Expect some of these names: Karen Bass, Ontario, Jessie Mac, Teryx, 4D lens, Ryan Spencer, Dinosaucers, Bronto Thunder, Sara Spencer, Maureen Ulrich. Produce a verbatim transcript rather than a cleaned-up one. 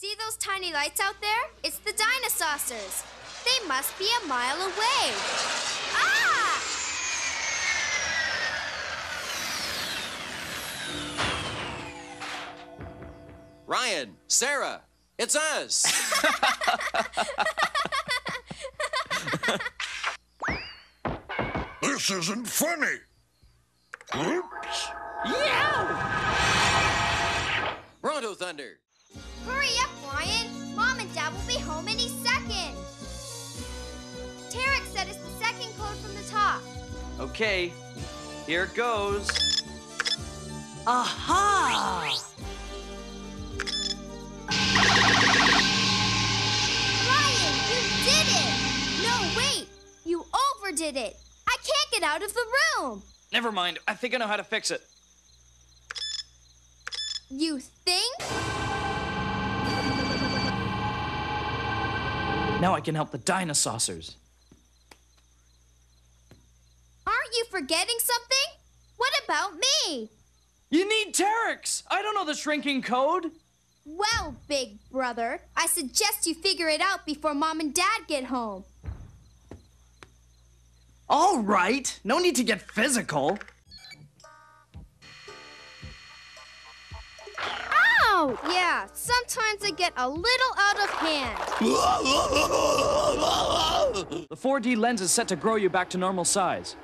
See those tiny lights out there? It's the Dinosaucers. They must be a mile away. Ah! Ryan, Sarah, it's us. This isn't funny. Oops. Yeah! Bronto Thunder. Hurry up, Ryan. Mom and Dad will be home any second. Teryx said it's the second code from the top. Okay, here it goes. Aha! Ryan, you did it! No, wait! You overdid it! I can't get out of the room! Never mind. I think I know how to fix it. You think? Now I can help the Dinosaucers. Aren't you forgetting something? What about me? You need Teryx! I don't know the shrinking code. Well, big brother, I suggest you figure it out before Mom and Dad get home. All right, no need to get physical. Ow! Yeah, sometimes I get a little out of hand. The four D lens is set to grow you back to normal size.